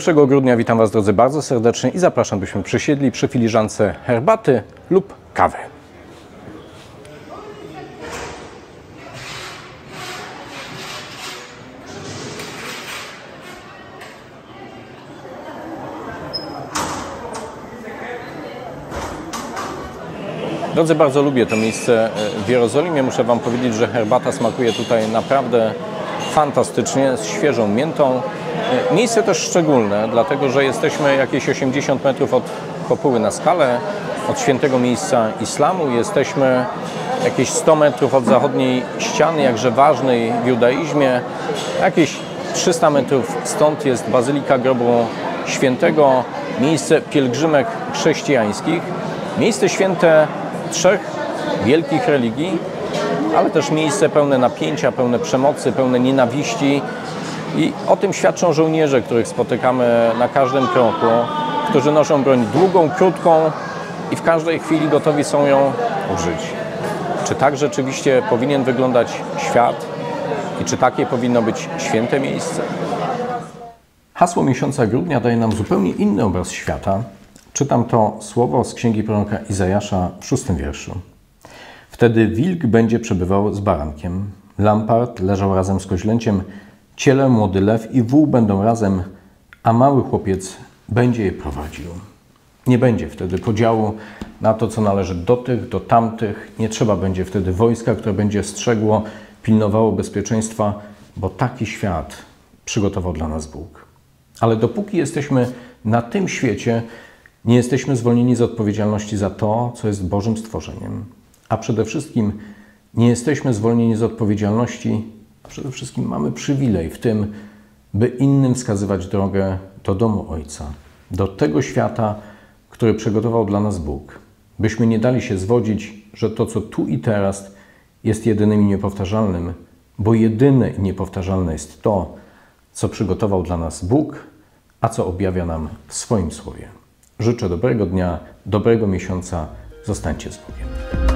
1 grudnia witam Was, drodzy, bardzo serdecznie i zapraszam, byśmy przysiedli przy filiżance herbaty lub kawy. Drodzy, bardzo lubię to miejsce w Jerozolimie. Muszę Wam powiedzieć, że herbata smakuje tutaj naprawdę fantastycznie, z świeżą miętą. Miejsce też szczególne, dlatego że jesteśmy jakieś 80 metrów od Kopuły na Skale, od świętego miejsca islamu. Jesteśmy jakieś 100 metrów od zachodniej ściany, jakże ważnej w judaizmie. Jakieś 300 metrów stąd jest Bazylika Grobu Świętego, miejsce pielgrzymek chrześcijańskich, miejsce święte trzech wielkich religii, ale też miejsce pełne napięcia, pełne przemocy, pełne nienawiści. I o tym świadczą żołnierze, których spotykamy na każdym kroku, którzy noszą broń długą, krótką i w każdej chwili gotowi są ją użyć. Czy tak rzeczywiście powinien wyglądać świat i czy takie powinno być święte miejsce? Hasło miesiąca grudnia daje nam zupełnie inny obraz świata. Czytam to słowo z księgi proroka Izajasza w 6. wierszu. Wtedy wilk będzie przebywał z barankiem, lampart leżał razem z koźlęciem, cielę, młody lew i wół będą razem, a mały chłopiec będzie je prowadził. Nie będzie wtedy podziału na to, co należy do tych, do tamtych. Nie trzeba będzie wtedy wojska, które będzie strzegło, pilnowało bezpieczeństwa, bo taki świat przygotował dla nas Bóg. Ale dopóki jesteśmy na tym świecie, nie jesteśmy zwolnieni z odpowiedzialności za to, co jest Bożym stworzeniem. A przede wszystkim nie jesteśmy zwolnieni z odpowiedzialności. Przede wszystkim mamy przywilej w tym, by innym wskazywać drogę do domu Ojca, do tego świata, który przygotował dla nas Bóg. Byśmy nie dali się zwodzić, że to, co tu i teraz jest jedynym i niepowtarzalnym, bo jedyne i niepowtarzalne jest to, co przygotował dla nas Bóg, a co objawia nam w swoim Słowie. Życzę dobrego dnia, dobrego miesiąca. Zostańcie z Bogiem.